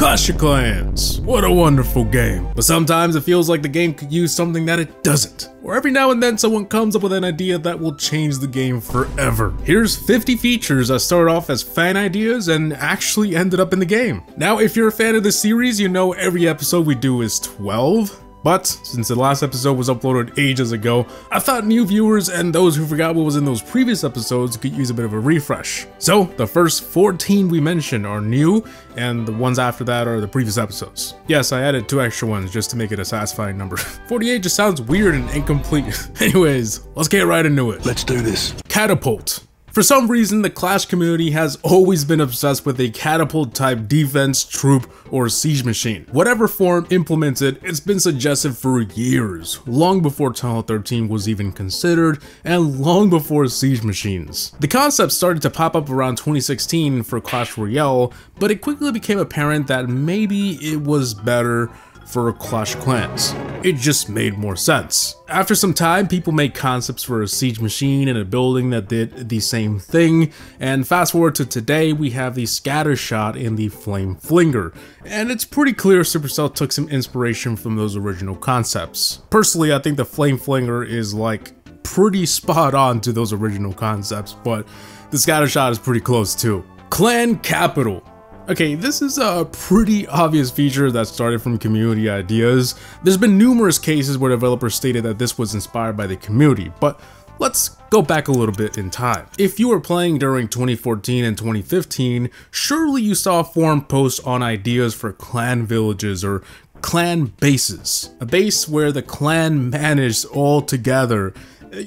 Clash of Clans, what a wonderful game. But sometimes it feels like the game could use something that it doesn't. Or every now and then someone comes up with an idea that will change the game forever. Here's 50 features that started off as fan ideas and actually ended up in the game. Now if you're a fan of the series, you know every episode we do is 12. But since the last episode was uploaded ages ago, I thought new viewers and those who forgot what was in those previous episodes could use a bit of a refresh. So the first 14 we mentioned are new, and the ones after that are the previous episodes. Yes, I added 2 extra ones just to make it a satisfying number. 48 just sounds weird and incomplete. Anyways, let's get right into it. Let's do this. Catapult. For some reason, the Clash community has always been obsessed with a catapult type defense, troop, or siege machine. Whatever form implements it, it's been suggested for years, long before Town Hall 13 was even considered, and long before siege machines. The concept started to pop up around 2016 for Clash Royale, but it quickly became apparent that maybe it was better for Clash of Clans. It just made more sense. After some time, people made concepts for a siege machine and a building that did the same thing, and fast forward to today, we have the Scattershot and the Flame Flinger, and it's pretty clear Supercell took some inspiration from those original concepts. Personally, I think the Flame Flinger is like pretty spot on to those original concepts, but the Scattershot is pretty close too. Clan Capital. Okay, this is a pretty obvious feature that started from community ideas. There's been numerous cases where developers stated that this was inspired by the community, but let's go back a little bit in time. If you were playing during 2014 and 2015, surely you saw forum posts on ideas for clan villages or clan bases. A base where the clan managed all together.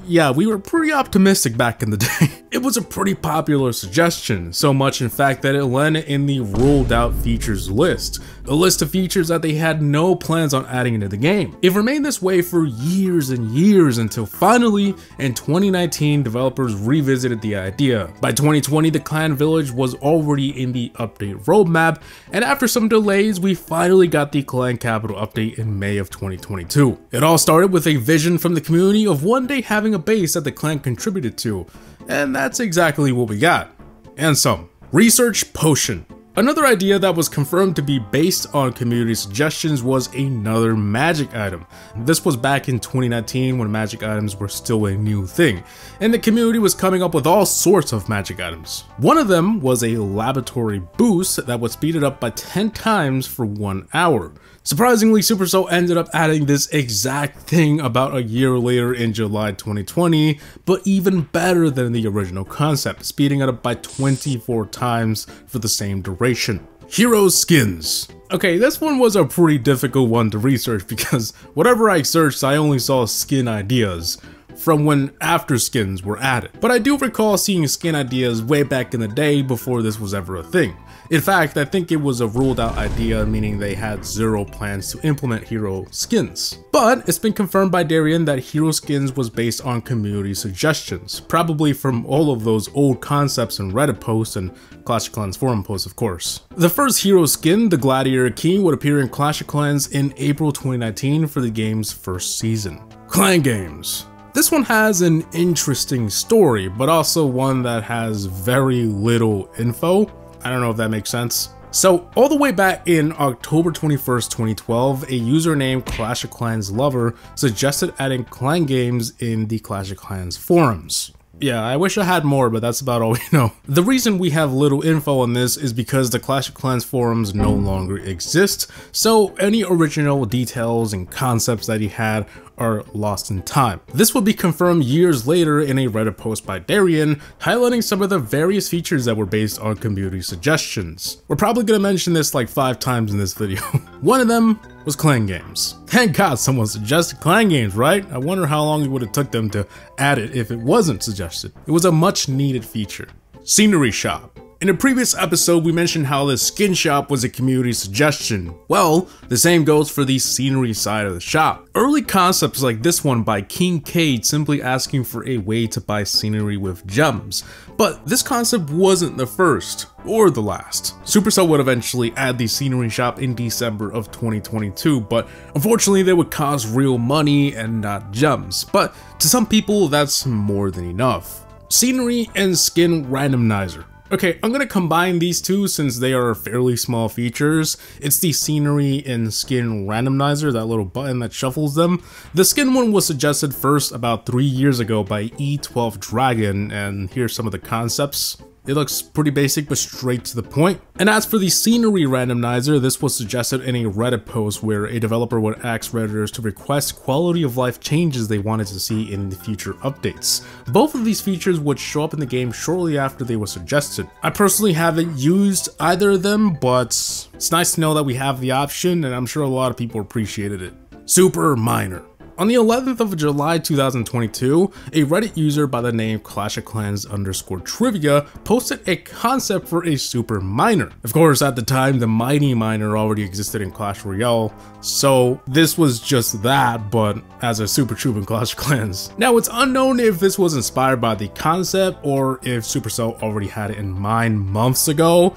Yeah, we were pretty optimistic back in the day. It was a pretty popular suggestion, so much in fact that it landed in the ruled out features list, a list of features that they had no plans on adding into the game. It remained this way for years and years until finally, in 2019, developers revisited the idea. By 2020, the clan village was already in the update roadmap, and after some delays, we finally got the Clan Capital update in May of 2022. It all started with a vision from the community of one day having a base that the clan contributed to, and that's exactly what we got. And some. Research Potion. Another idea that was confirmed to be based on community suggestions was another magic item. This was back in 2019 when magic items were still a new thing, and the community was coming up with all sorts of magic items. One of them was a laboratory boost that was speeded up by 10 times for 1 hour. Surprisingly, Supercell ended up adding this exact thing about a year later in July 2020, but even better than the original concept, speeding it up by 24 times for the same duration. Hero Skins. Okay, this one was a pretty difficult one to research because whatever I searched, I only saw skin ideas from when after skins were added. But I do recall seeing skin ideas way back in the day before this was ever a thing. In fact, I think it was a ruled out idea, meaning they had zero plans to implement hero skins. But it's been confirmed by Darian that hero skins was based on community suggestions, probably from all of those old concepts in Reddit posts and Clash of Clans forum posts, of course. The first hero skin, the Gladiator King, would appear in Clash of Clans in April 2019 for the game's first season. Clan Games. This one has an interesting story, but also one that has very little info. I don't know if that makes sense. So all the way back in October 21st, 2012, a user named Clash of Clans Lover suggested adding Clan Games in the Clash of Clans forums. Yeah, I wish I had more, but that's about all we know. The reason we have little info on this is because the Clash of Clans forums no longer exist, so any original details and concepts that he had are lost in time. This will be confirmed years later in a Reddit post by Darian, highlighting some of the various features that were based on community suggestions. We're probably gonna mention this like 5 times in this video. One of them was Clan Games. Thank God someone suggested Clan Games, right? I wonder how long it would have took them to add it if it wasn't suggested. It was a much needed feature. Scenery Shop. In a previous episode, we mentioned how the skin shop was a community suggestion. Well, the same goes for the scenery side of the shop. Early concepts like this one by King Cade simply asking for a way to buy scenery with gems, but this concept wasn't the first or the last. Supercell would eventually add the scenery shop in December of 2022, but unfortunately they would cost real money and not gems, but to some people that's more than enough. Scenery and Skin Randomizer. Okay, I'm gonna combine these two since they are fairly small features. It's the scenery and skin randomizer, that little button that shuffles them. The skin one was suggested first about 3 years ago by E12 Dragon, and here's some of the concepts. It looks pretty basic but straight to the point. And as for the scenery randomizer, this was suggested in a Reddit post where a developer would ask Redditors to request quality of life changes they wanted to see in the future updates. Both of these features would show up in the game shortly after they were suggested. I personally haven't used either of them, but it's nice to know that we have the option, and I'm sure a lot of people appreciated it. Super minor. On the 11th of July 2022, a Reddit user by the name Clash of Clans _trivia posted a concept for a super miner. Of course, at the time, the mighty miner already existed in Clash Royale, so this was just that, but as a super troop in Clash of Clans. Now, it's unknown if this was inspired by the concept or if Supercell already had it in mind months ago.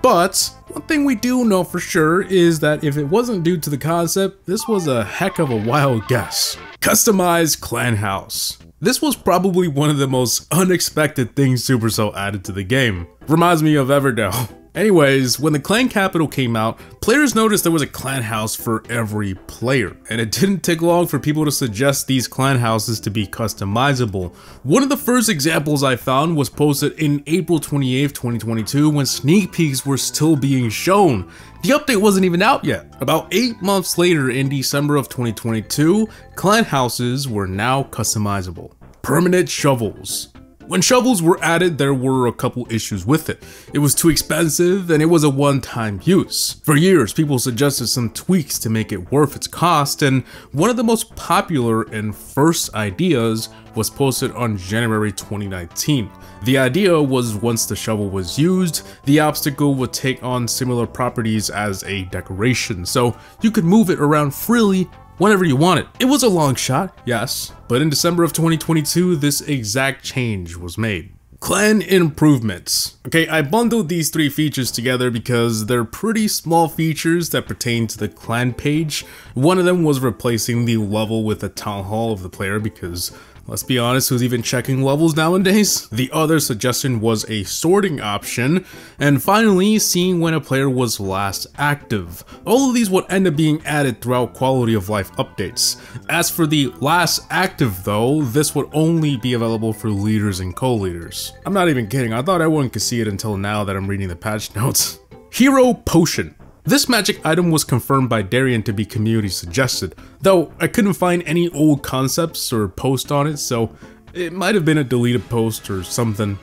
But one thing we do know for sure is that if it wasn't due to the concept, this was a heck of a wild guess. Customized Clan House. This was probably one of the most unexpected things Supercell added to the game. Reminds me of Everdell. Anyways, when the Clan Capital came out, players noticed there was a clan house for every player, and it didn't take long for people to suggest these clan houses to be customizable. One of the first examples I found was posted in April 28, 2022, when sneak peeks were still being shown. The update wasn't even out yet. About 8 months later, in December of 2022, clan houses were now customizable. Permanent shovels. When shovels were added, there were a couple issues with it. It was too expensive and it was a one-time use. For years, people suggested some tweaks to make it worth its cost, and one of the most popular and first ideas was posted on January 2019. The idea was once the shovel was used, the obstacle would take on similar properties as a decoration, so you could move it around freely whenever you want it. It was a long shot, yes, but in December of 2022, this exact change was made. Clan improvements. Okay, I bundled these three features together because they're pretty small features that pertain to the clan page. One of them was replacing the level with a town hall of the player because, let's be honest, who's even checking levels nowadays? The other suggestion was a sorting option, and finally, seeing when a player was last active. All of these would end up being added throughout quality of life updates. As for the last active though, this would only be available for leaders and co-leaders. I'm not even kidding, I thought everyone could see it until now that I'm reading the patch notes. Hero Potion. This magic item was confirmed by Darian to be community suggested, though I couldn't find any old concepts or post on it, so it might have been a deleted post or something.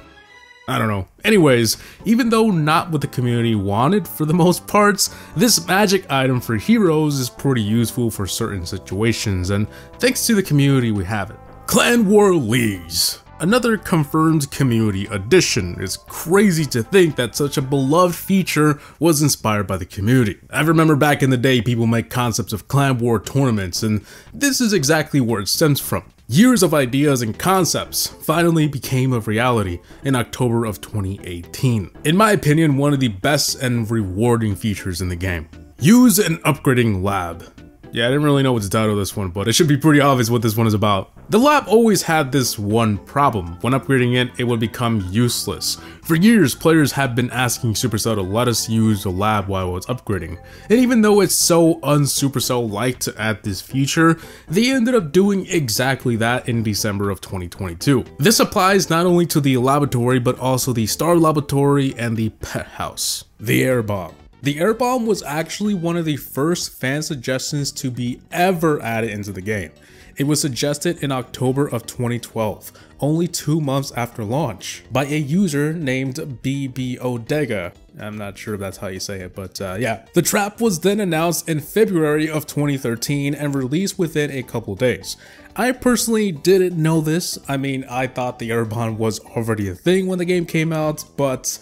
I don't know. Anyways, even though not what the community wanted for the most parts, this magic item for heroes is pretty useful for certain situations, and thanks to the community we have it. Clan War Leagues. Another confirmed community addition. It's crazy to think that such a beloved feature was inspired by the community. I remember back in the day people make concepts of clan war tournaments, and this is exactly where it stems from. Years of ideas and concepts finally became a reality in October of 2018. In my opinion, one of the best and rewarding features in the game. Use an upgrading lab. Yeah, I didn't really know what to title this one, but it should be pretty obvious what this one is about. The lab always had this one problem. When upgrading it, it would become useless. For years, players have been asking Supercell to let us use the lab while it's upgrading. And even though it's so un-Supercell-like to add this feature, they ended up doing exactly that in December of 2022. This applies not only to the laboratory, but also the Star Laboratory and the Pet House. The Air Bomb. The air bomb was actually one of the first fan suggestions to be ever added into the game. It was suggested in October of 2012, only 2 months after launch, by a user named BBODega. I'm not sure if that's how you say it, but yeah. The trap was then announced in February of 2013 and released within a couple days. I personally didn't know this. I mean, I thought the air bomb was already a thing when the game came out, but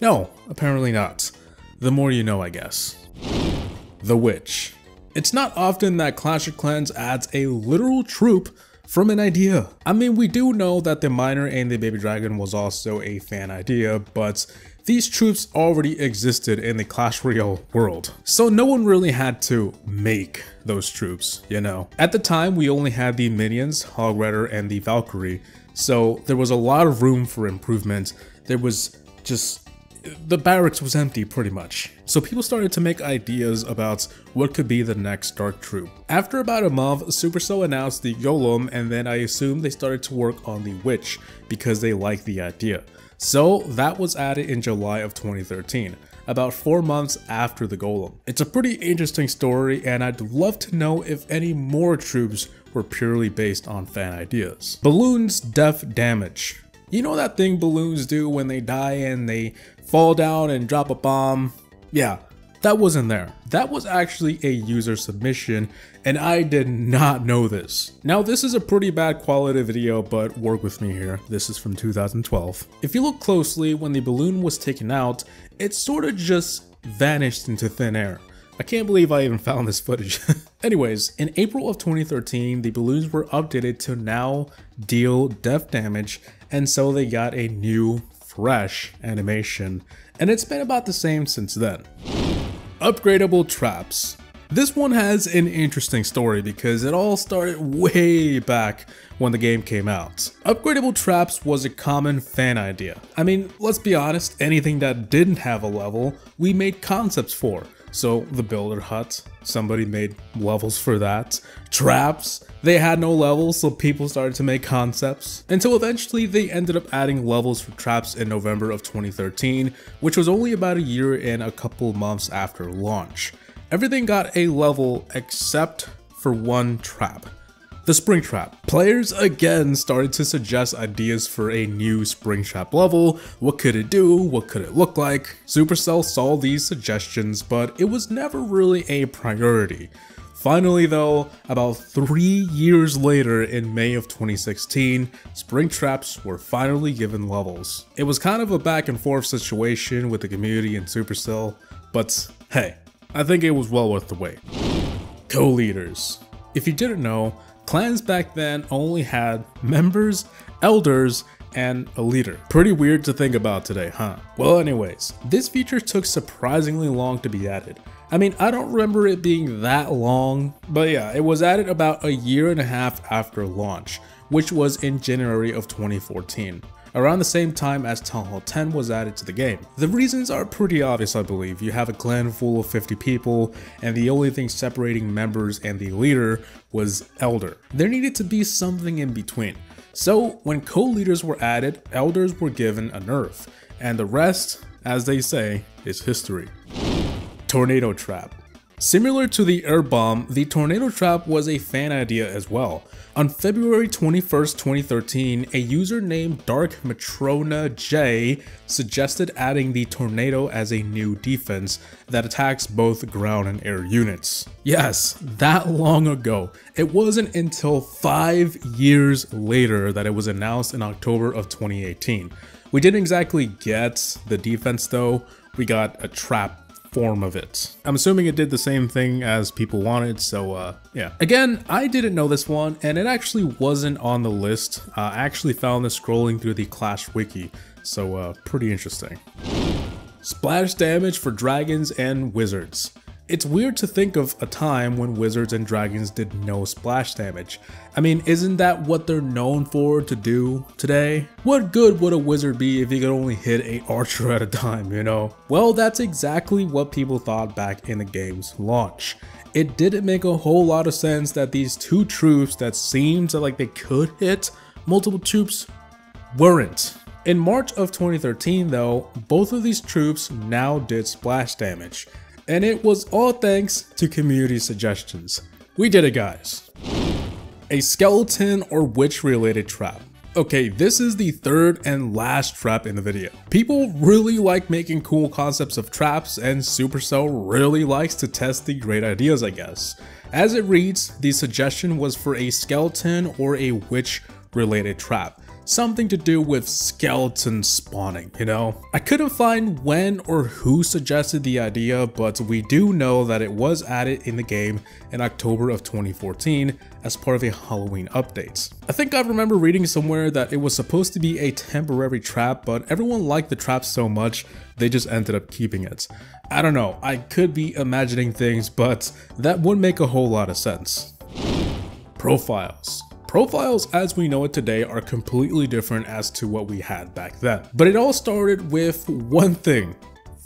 no, apparently not. The more you know, I guess. The Witch. It's not often that Clash of Clans adds a literal troop from an idea. I mean, we do know that the Miner and the Baby Dragon was also a fan idea, but these troops already existed in the Clash Royale world, so no one really had to make those troops, you know. At the time, we only had the minions, Hog Rider, and the Valkyrie, so there was a lot of room for improvement. There was just the barracks was empty pretty much. So people started to make ideas about what could be the next Dark Troop. After about a month, Supercell announced the Golem, and then I assume they started to work on the Witch because they liked the idea. So that was added in July of 2013, about 4 months after the Golem. It's a pretty interesting story, and I'd love to know if any more troops were purely based on fan ideas. Balloons death damage. You know that thing balloons do when they die and they fall down and drop a bomb? Yeah, that wasn't there. That was actually a user submission, and I did not know this. Now, this is a pretty bad quality video, but work with me here. This is from 2012. If you look closely, when the balloon was taken out, it sort of just vanished into thin air. I can't believe I even found this footage. Anyways, in April of 2013, the balloons were updated to now deal death damage, and so they got a new, fresh animation, and it's been about the same since then. Upgradable traps. This one has an interesting story because it all started way back when the game came out. Upgradable traps was a common fan idea. I mean, let's be honest, anything that didn't have a level, we made concepts for. So the builder hut, somebody made levels for that. Traps, they had no levels, so people started to make concepts. Until eventually they ended up adding levels for traps in November of 2013, which was only about a year and a couple months after launch. Everything got a level except for one trap, the Spring Trap. Players again started to suggest ideas for a new Spring Trap level. What could it do? What could it look like? Supercell saw these suggestions, but it was never really a priority. Finally though, about 3 years later in May of 2016, Spring Traps were finally given levels. It was kind of a back and forth situation with the community and Supercell, but hey, I think it was well worth the wait. Co-leaders. If you didn't know, clans back then only had members, elders, and a leader. Pretty weird to think about today, huh? Well anyways, this feature took surprisingly long to be added. I mean, I don't remember it being that long, but yeah, it was added about a year and a half after launch, which was in January of 2014. Around the same time as Town Hall 10 was added to the game. The reasons are pretty obvious, I believe. You have a clan full of 50 people, and the only thing separating members and the leader was elder. There needed to be something in between. So when co-leaders were added, elders were given a nerf, and the rest, as they say, is history. Tornado Trap. Similar to the air bomb, the tornado trap was a fan idea as well. On February 21st, 2013, a user named Dark Matrona J suggested adding the tornado as a new defense that attacks both ground and air units. Yes, that long ago. It wasn't until 5 years later that it was announced in October of 2018. We didn't exactly get the defense though, we got a trap form of it. I'm assuming it did the same thing as people wanted, so yeah. Again, I didn't know this one, and it actually wasn't on the list. I actually found this scrolling through the Clash wiki, so pretty interesting. Splash damage for dragons and wizards. It's weird to think of a time when wizards and dragons did no splash damage. I mean, isn't that what they're known for to do today? What good would a wizard be if he could only hit an archer at a time, you know? Well, that's exactly what people thought back in the game's launch. It didn't make a whole lot of sense that these two troops that seemed like they could hit multiple troops weren't. In March of 2013 though, both of these troops now did splash damage. And it was all thanks to community suggestions. We did it, guys. A skeleton or witch related trap. Okay, this is the third and last trap in the video. People really like making cool concepts of traps, and Supercell really likes to test the great ideas, I guess. As it reads, the suggestion was for a skeleton or a witch related trap. Something to do with skeleton spawning, you know? I couldn't find when or who suggested the idea, but we do know that it was added in the game in October of 2014 as part of a Halloween update. I think I remember reading somewhere that it was supposed to be a temporary trap, but everyone liked the trap so much they just ended up keeping it. I don't know, I could be imagining things, but that would make a whole lot of sense. Profiles. Profiles as we know it today are completely different as to what we had back then. But it all started with one thing: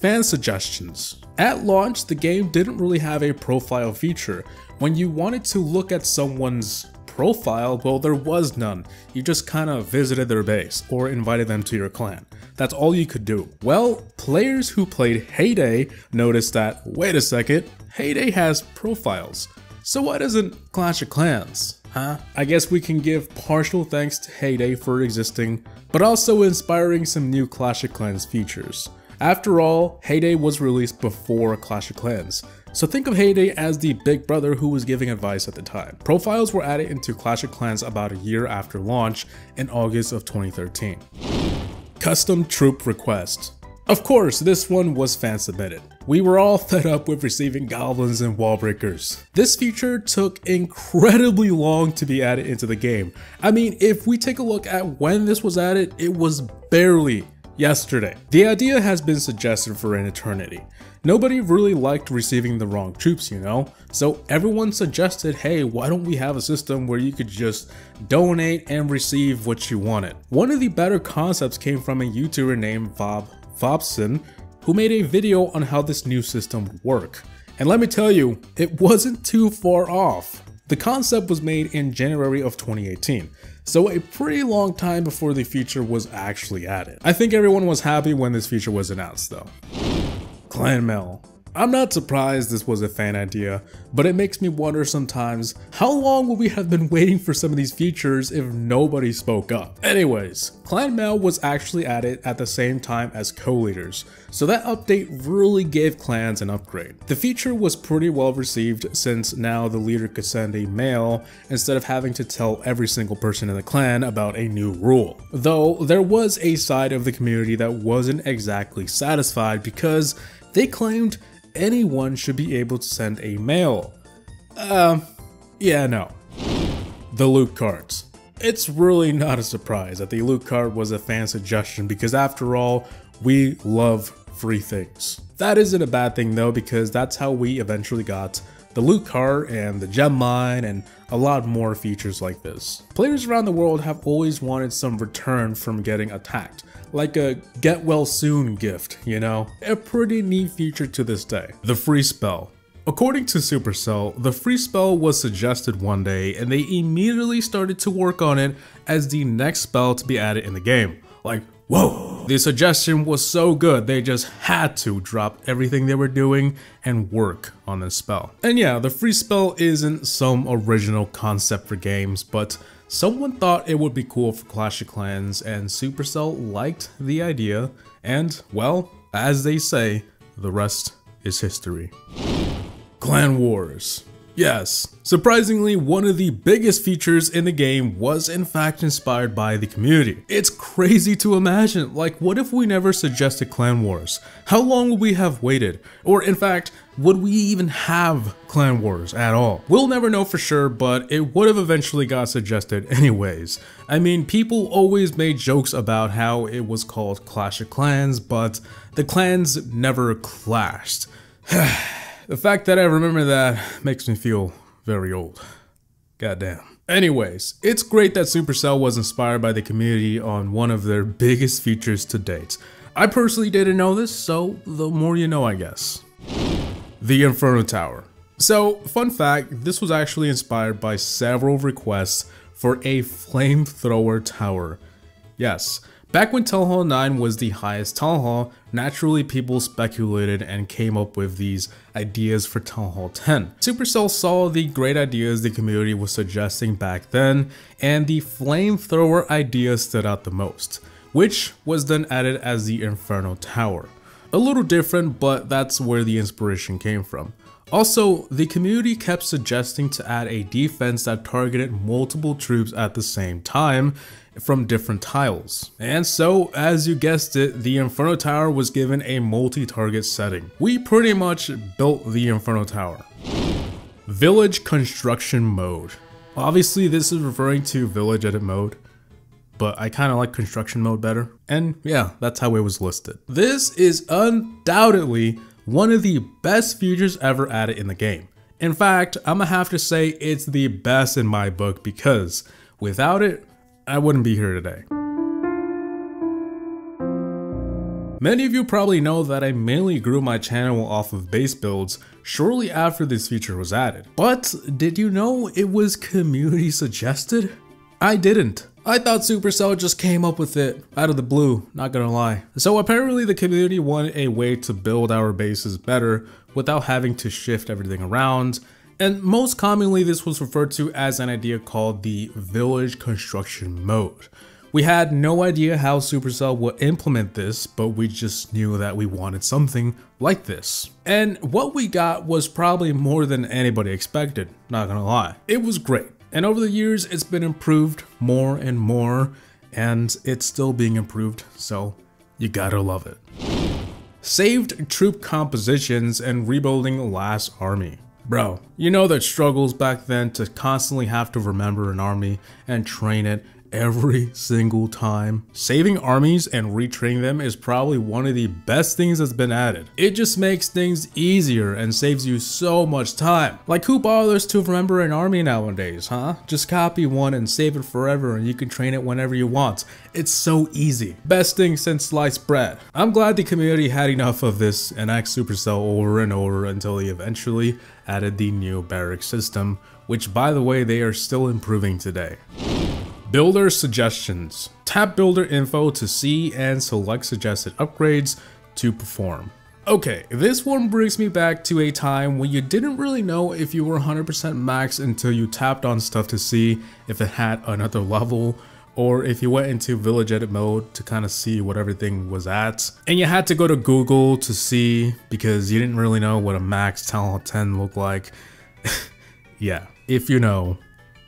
fan suggestions. At launch, the game didn't really have a profile feature. When you wanted to look at someone's profile, well, there was none. You just kind of visited their base or invited them to your clan. That's all you could do. Well, players who played Hay Day noticed that, wait a second, Hay Day has profiles. So why doesn't Clash of Clans? Huh? I guess we can give partial thanks to Hay Day for existing, but also inspiring some new Clash of Clans features. After all, Hay Day was released before Clash of Clans, so think of Hay Day as the big brother who was giving advice at the time. Profiles were added into Clash of Clans about a year after launch in August of 2013. Custom troop request. Of course, this one was fan submitted. We were all fed up with receiving goblins and wall breakers. This feature took incredibly long to be added into the game. I mean, if we take a look at when this was added, it was barely yesterday. The idea has been suggested for an eternity. Nobody really liked receiving the wrong troops, you know? So everyone suggested, hey, why don't we have a system where you could just donate and receive what you wanted? One of the better concepts came from a YouTuber named Bob Fobson, who made a video on how this new system would work. And let me tell you, it wasn't too far off. The concept was made in January of 2018, so a pretty long time before the feature was actually added. I think everyone was happy when this feature was announced though. Clan mail. I'm not surprised this was a fan idea, but it makes me wonder sometimes, how long would we have been waiting for some of these features if nobody spoke up? Anyways, clan mail was actually added at the same time as co-leaders, so that update really gave clans an upgrade. The feature was pretty well received since now the leader could send a mail instead of having to tell every single person in the clan about a new rule. Though there was a side of the community that wasn't exactly satisfied because they claimed anyone should be able to send a mail. Yeah, no. The loot cards. It's really not a surprise that the loot card was a fan suggestion because after all, we love free things. That isn't a bad thing though, because that's how we eventually got the loot card and the gem mine and a lot more features like this. Players around the world have always wanted some return from getting attacked, like a get well soon gift, you know? A pretty neat feature to this day. The free spell. According to Supercell, the free spell was suggested one day and they immediately started to work on it as the next spell to be added in the game. Like, whoa! The suggestion was so good they just had to drop everything they were doing and work on this spell. And yeah, the free spell isn't some original concept for games, but someone thought it would be cool for Clash of Clans and Supercell liked the idea and, well, as they say, the rest is history. Clan Wars. Yes, surprisingly, one of the biggest features in the game was in fact inspired by the community. It's crazy to imagine, like what if we never suggested Clan Wars? How long would we have waited? Or in fact, would we even have Clan Wars at all? We'll never know for sure, but it would have eventually got suggested anyways. I mean, people always made jokes about how it was called Clash of Clans, but the clans never clashed. The fact that I remember that makes me feel very old. Goddamn. Anyways, it's great that Supercell was inspired by the community on one of their biggest features to date. I personally didn't know this, so the more you know, I guess. The Inferno Tower. So, fun fact, this was actually inspired by several requests for a flamethrower tower. Yes. Back when Town Hall 9 was the highest Town Hall, naturally people speculated and came up with these ideas for Town Hall 10. Supercell saw the great ideas the community was suggesting back then, and the flamethrower idea stood out the most, which was then added as the Inferno Tower. A little different, but that's where the inspiration came from. Also, the community kept suggesting to add a defense that targeted multiple troops at the same time from different tiles. And so, as you guessed it, the Inferno Tower was given a multi-target setting. We pretty much built the Inferno Tower. Village Construction Mode. Obviously, this is referring to Village Edit Mode, but I kind of like Construction Mode better. And yeah, that's how it was listed. This is undoubtedly one of the best features ever added in the game. In fact, I'm gonna have to say it's the best in my book because Without it, I wouldn't be here today. Many of you probably know that I mainly grew my channel off of base builds shortly after this feature was added. But did you know it was community suggested? I didn't. I thought Supercell just came up with it out of the blue, not gonna lie. So apparently the community wanted a way to build our bases better without having to shift everything around. And most commonly this was referred to as an idea called the village construction mode. We had no idea how Supercell would implement this, but we just knew that we wanted something like this. And what we got was probably more than anybody expected, not gonna lie. It was great, and over the years it's been improved more and more, and it's still being improved, so you gotta love it. Saved troop compositions and rebuilding last army. Bro, you know the struggles back then to constantly have to remember an army and train it every single time. Saving armies and retraining them is probably one of the best things that's been added. It just makes things easier and saves you so much time. Like, who bothers to remember an army nowadays, huh? Just copy one and save it forever and you can train it whenever you want. It's so easy. Best thing since sliced bread. I'm glad the community had enough of this and axed Supercell over and over until they eventually added the new barrack system, which by the way they are still improving today. Builder suggestions. Tap builder info to see and select suggested upgrades to perform. Okay, this one brings me back to a time when you didn't really know if you were 100% max until you tapped on stuff to see if it had another level, or if you went into village edit mode to kind of see what everything was at. And you had to go to Google to see because you didn't really know what a max Town Hall 10 looked like. Yeah, if you know,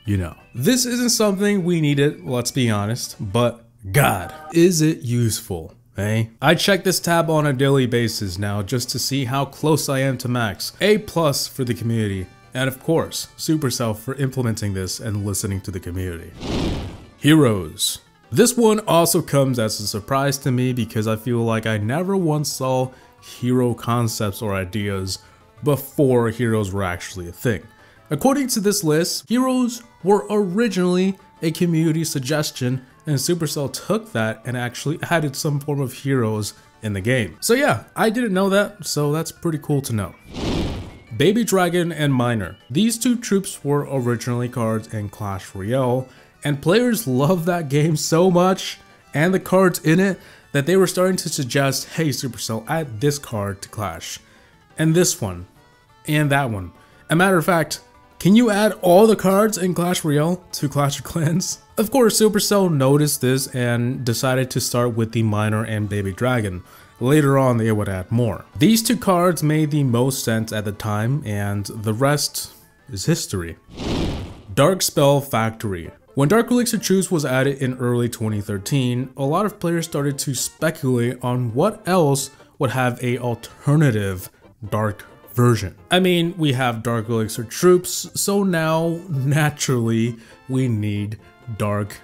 you know. This isn't something we needed, let's be honest, but God, is it useful, eh? I check this tab on a daily basis now just to see how close I am to max. A+ for the community, and of course, Supercell for implementing this and listening to the community. Heroes. This one also comes as a surprise to me because I feel like I never once saw hero concepts or ideas before heroes were actually a thing. According to this list, heroes were originally a community suggestion, and Supercell took that and actually added some form of heroes in the game. So yeah, I didn't know that, so that's pretty cool to know. Baby Dragon and Miner. These two troops were originally cards in Clash Royale, and players loved that game so much, and the cards in it, that they were starting to suggest, hey Supercell, add this card to Clash, and this one, and that one. As a matter of fact, can you add all the cards in Clash Royale to Clash of Clans? Of course, Supercell noticed this and decided to start with the Miner and Baby Dragon. Later on, they would add more. These two cards made the most sense at the time, and the rest is history. Dark Spell Factory. When Dark Elixir Choose was added in early 2013, a lot of players started to speculate on what else would have an alternative Dark version. I mean, we have Dark Elixir troops, so now naturally we need Dark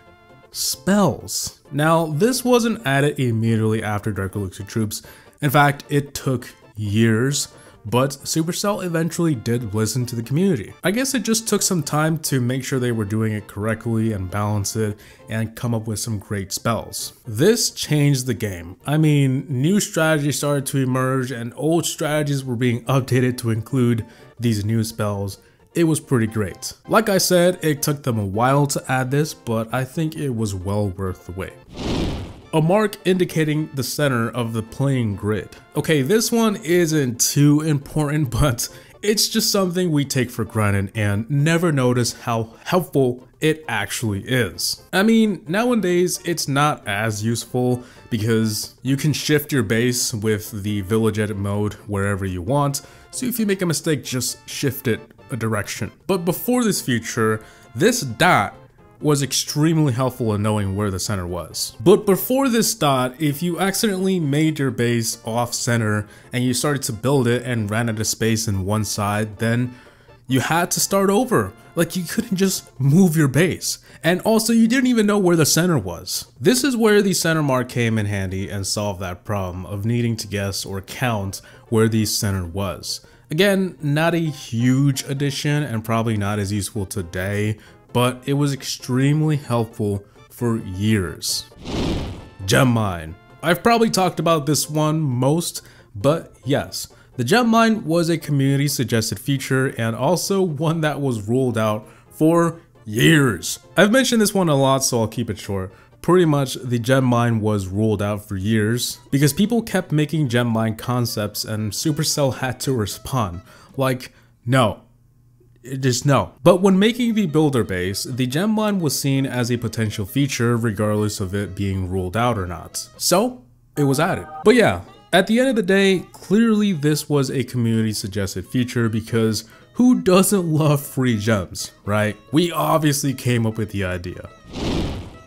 Spells. Now this wasn't added immediately after Dark Elixir troops, in fact it took years, but Supercell eventually did listen to the community. I guess it just took some time to make sure they were doing it correctly and balance it and come up with some great spells. This changed the game. I mean, new strategies started to emerge and old strategies were being updated to include these new spells. It was pretty great. Like I said, it took them a while to add this, but I think it was well worth the wait. A mark indicating the center of the playing grid. Okay, this one isn't too important, but it's just something we take for granted and never notice how helpful it actually is. I mean, nowadays it's not as useful because you can shift your base with the village edit mode wherever you want, so if you make a mistake, just shift it a direction. But before this feature, this dot was extremely helpful in knowing where the center was. But before this dot, if you accidentally made your base off center and you started to build it and ran out of space in one side, then you had to start over. Like, you couldn't just move your base. And also you didn't even know where the center was. This is where the center mark came in handy and solved that problem of needing to guess or count where the center was. Again, not a huge addition and probably not as useful today, but it was extremely helpful for years. Gem mine. I've probably talked about this one most, but yes, the gem mine was a community suggested feature and also one that was ruled out for years. I've mentioned this one a lot, so I'll keep it short. Pretty much, the gem mine was ruled out for years because people kept making gem mine concepts and Supercell had to respond. Like, no. Just no. But when making the builder base, the gem mine was seen as a potential feature regardless of it being ruled out or not. So, it was added. But yeah, at the end of the day, clearly this was a community suggested feature because who doesn't love free gems, right? We obviously came up with the idea.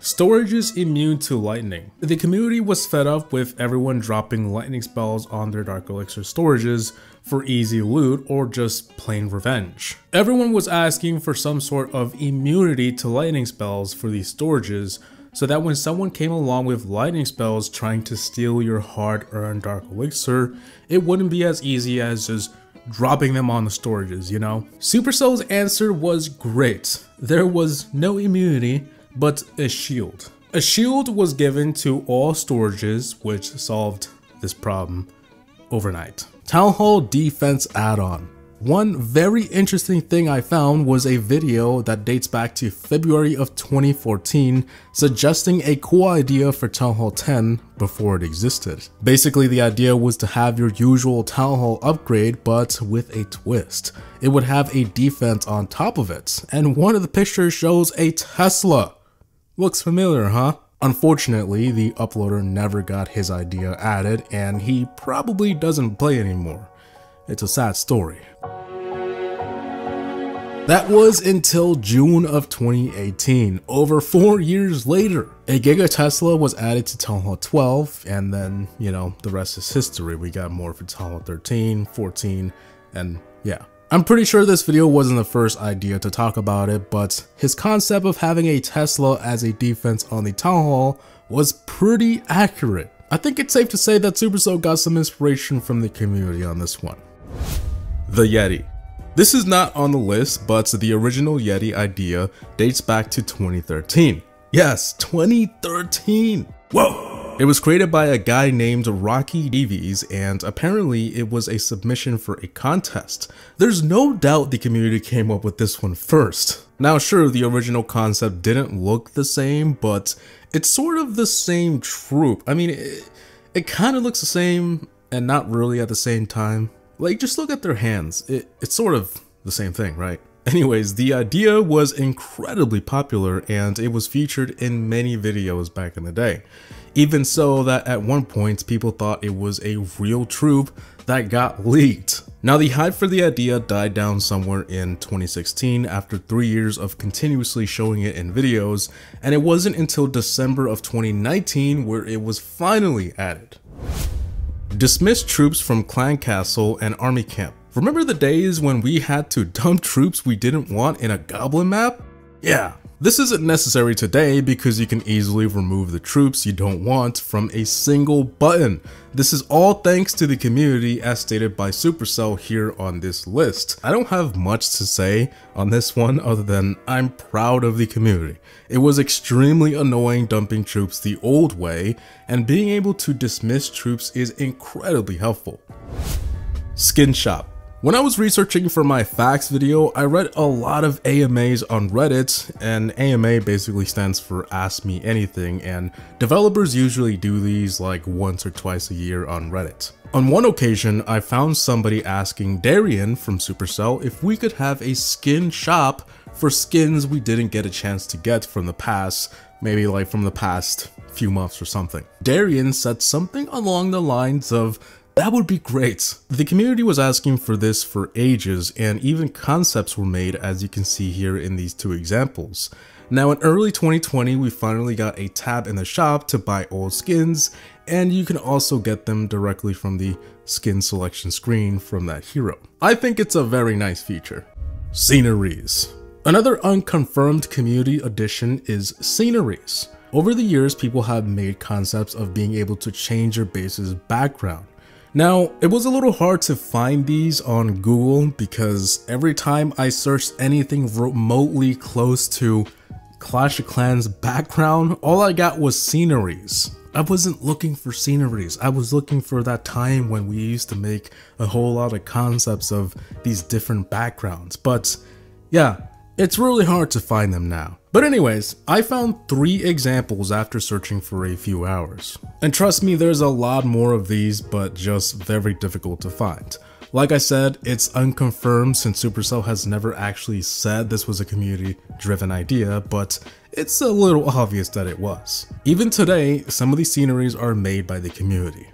Storages immune to lightning. The community was fed up with everyone dropping lightning spells on their dark elixir storages for easy loot or just plain revenge. Everyone was asking for some sort of immunity to lightning spells for these storages so that when someone came along with lightning spells trying to steal your hard-earned dark elixir, it wouldn't be as easy as just dropping them on the storages, you know? Supercell's answer was great. There was no immunity, but a shield. A shield was given to all storages, which solved this problem overnight. Town Hall defense add-on. One very interesting thing I found was a video that dates back to February of 2014 suggesting a cool idea for Town Hall 10 before it existed. Basically, the idea was to have your usual Town Hall upgrade but with a twist. It would have a defense on top of it, and one of the pictures shows a Tesla. Looks familiar, huh? Unfortunately, the uploader never got his idea added, and he probably doesn't play anymore. It's a sad story. That was until June of 2018. Over 4 years later, a Giga Tesla was added to Town Hall 12, and then, you know, the rest is history. We got more for Town Hall 13, 14, and yeah. I'm pretty sure this video wasn't the first idea to talk about it, but his concept of having a Tesla as a defense on the Town Hall was pretty accurate. I think it's safe to say that Supercell got some inspiration from the community on this one. The Yeti. This is not on the list, but the original Yeti idea dates back to 2013. Yes, 2013! Whoa! It was created by a guy named Rocky Davies, and apparently it was a submission for a contest. There's no doubt the community came up with this one first. Now sure, the original concept didn't look the same, but it's sort of the same troop. I mean, it kind of looks the same and not really at the same time. Like, just look at their hands. It's sort of the same thing, right? Anyways, the idea was incredibly popular and it was featured in many videos back in the day. Even so that at one point people thought it was a real troop that got leaked. Now the hype for the idea died down somewhere in 2016 after 3 years of continuously showing it in videos, and it wasn't until December of 2019 where it was finally added. Dismiss troops from Clan Castle and Army Camp. Remember the days when we had to dump troops we didn't want in a goblin map? Yeah. This isn't necessary today because you can easily remove the troops you don't want from a single button. This is all thanks to the community as stated by Supercell here on this list. I don't have much to say on this one other than I'm proud of the community. It was extremely annoying dumping troops the old way, and being able to dismiss troops is incredibly helpful. Skin shop. When I was researching for my facts video, I read a lot of AMAs on Reddit, and AMA basically stands for Ask Me Anything, and developers usually do these like once or twice a year on Reddit. On one occasion, I found somebody asking Darian from Supercell if we could have a skin shop for skins we didn't get a chance to get from the past, maybe like from the past few months or something. Darian said something along the lines of, "That would be great." The community was asking for this for ages, and even concepts were made as you can see here in these two examples. Now in early 2020, we finally got a tab in the shop to buy old skins, and you can also get them directly from the skin selection screen from that hero. I think it's a very nice feature. Sceneries. Another unconfirmed community addition is sceneries. Over the years, people have made concepts of being able to change your base's background. Now, it was a little hard to find these on Google because every time I searched anything remotely close to Clash of Clans background, all I got was sceneries. I wasn't looking for sceneries, I was looking for that time when we used to make a whole lot of concepts of these different backgrounds. But yeah, it's really hard to find them now. But anyways, I found 3 examples after searching for a few hours. And trust me, there's a lot more of these, but just very difficult to find. Like I said, it's unconfirmed since Supercell has never actually said this was a community-driven idea, but it's a little obvious that it was. Even today, some of these sceneries are made by the community.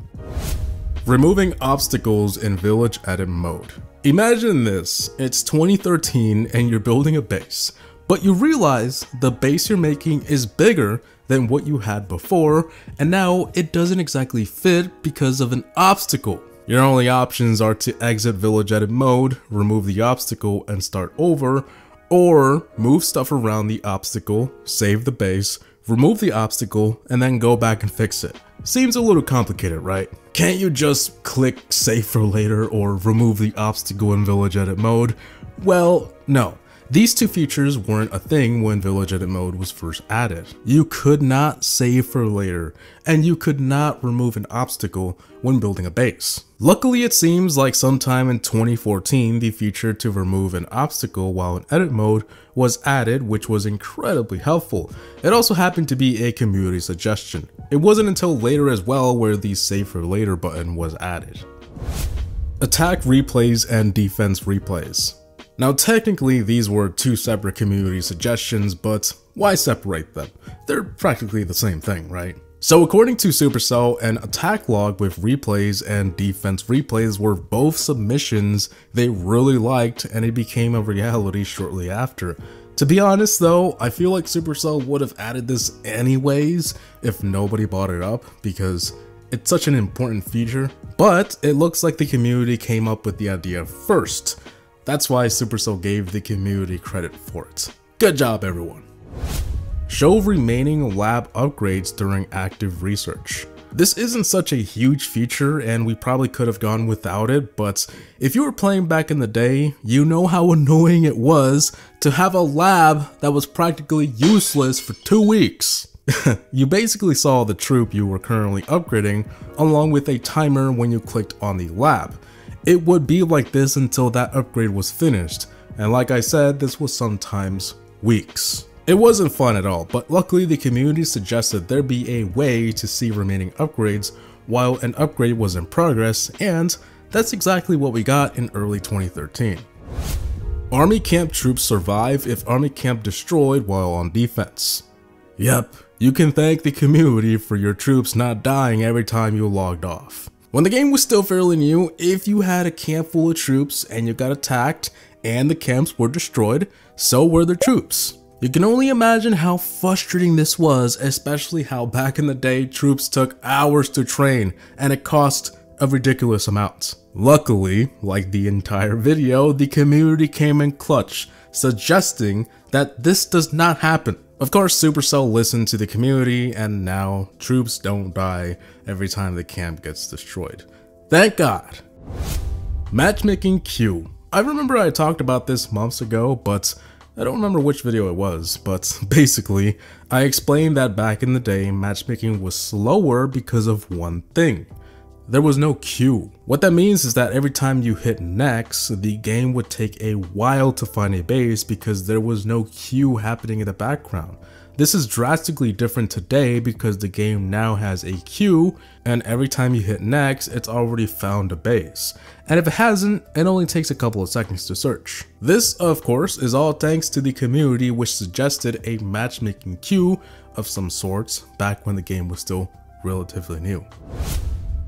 Removing obstacles in Village Edit mode. Imagine this, it's 2013 and you're building a base, but you realize the base you're making is bigger than what you had before, and now it doesn't exactly fit because of an obstacle. Your only options are to exit Village Edit mode, remove the obstacle and start over, or move stuff around the obstacle, save the base, remove the obstacle, and then go back and fix it. Seems a little complicated, right? Can't you just click save for later or remove the obstacle in Village Edit mode? Well, no. These 2 features weren't a thing when Village Edit mode was first added. You could not save for later, and you could not remove an obstacle when building a base. Luckily, it seems like sometime in 2014, the feature to remove an obstacle while in edit mode was added, which was incredibly helpful. It also happened to be a community suggestion. It wasn't until later as well where the save for later button was added. Attack replays and defense replays. Now technically these were 2 separate community suggestions, but why separate them? They're practically the same thing, right? So according to Supercell, an attack log with replays and defense replays were both submissions they really liked, and it became a reality shortly after. To be honest though, I feel like Supercell would have added this anyways if nobody bought it up, because it's such an important feature, but it looks like the community came up with the idea first. That's why Supercell gave the community credit for it. Good job, everyone. Show remaining lab upgrades during active research. This isn't such a huge feature and we probably could have gone without it, but if you were playing back in the day, you know how annoying it was to have a lab that was practically useless for 2 weeks. You basically saw the troop you were currently upgrading along with a timer when you clicked on the lab. It would be like this until that upgrade was finished, and like I said, this was sometimes weeks. It wasn't fun at all, but luckily the community suggested there be a way to see remaining upgrades while an upgrade was in progress, and that's exactly what we got in early 2013. Army camp troops survive if army camp destroyed while on defense. Yep, you can thank the community for your troops not dying every time you logged off. When the game was still fairly new, if you had a camp full of troops and you got attacked and the camps were destroyed, so were the troops. You can only imagine how frustrating this was, especially how back in the day troops took hours to train and it cost a ridiculous amount. Luckily, like the entire video, the community came in clutch, suggesting that this does not happen. Of course, Supercell listened to the community and now troops don't die every time the camp gets destroyed. Thank God. Matchmaking queue. I remember I talked about this months ago, but I don't remember which video it was, but basically, I explained that back in the day, matchmaking was slower because of one thing. There was no queue. What that means is that every time you hit next, the game would take a while to find a base because there was no queue happening in the background. This is drastically different today because the game now has a queue and every time you hit next, it's already found a base. And if it hasn't, it only takes a couple of seconds to search. This, of course, is all thanks to the community which suggested a matchmaking queue of some sorts back when the game was still relatively new.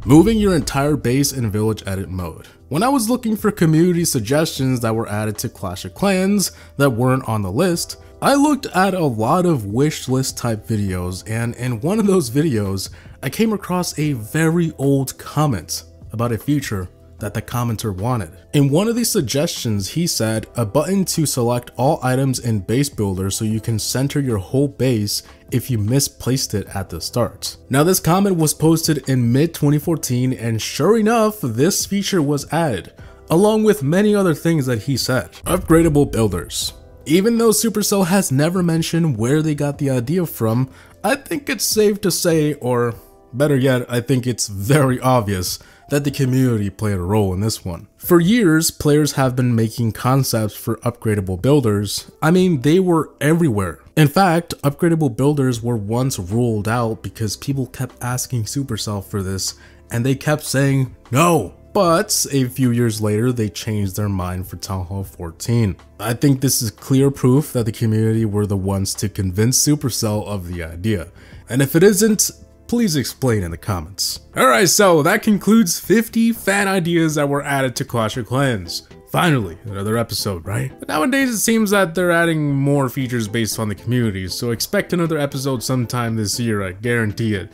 Moving your entire base in Village Edit mode. When I was looking for community suggestions that were added to Clash of Clans that weren't on the list, I looked at a lot of wish list type videos, and in one of those videos, I came across a very old comment about a feature that the commenter wanted. In one of these suggestions, he said a button to select all items in base builder so you can center your whole base if you misplaced it at the start. Now this comment was posted in mid-2014, and sure enough, this feature was added, along with many other things that he said. Upgradable builders. Even though Supercell has never mentioned where they got the idea from, I think it's safe to say, or better yet, I think it's very obvious that the community played a role in this one. For years, players have been making concepts for upgradable builders. I mean, they were everywhere. In fact, upgradable builders were once ruled out because people kept asking Supercell for this, and they kept saying no. But a few years later, they changed their mind for Town Hall 14. I think this is clear proof that the community were the ones to convince Supercell of the idea. And if it isn't, please explain in the comments. Alright, so that concludes 50 fan ideas that were added to Clash of Clans. Finally, another episode, right? But nowadays it seems that they're adding more features based on the community, so expect another episode sometime this year, I guarantee it.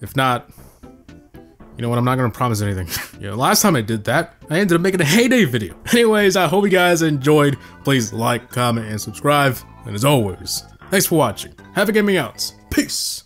If not, you know what, I'm not gonna promise anything. Yeah, last time I did that, I ended up making a Hay Day video. Anyways, I hope you guys enjoyed. Please like, comment, and subscribe. And as always, thanks for watching. Have a good meow. Peace.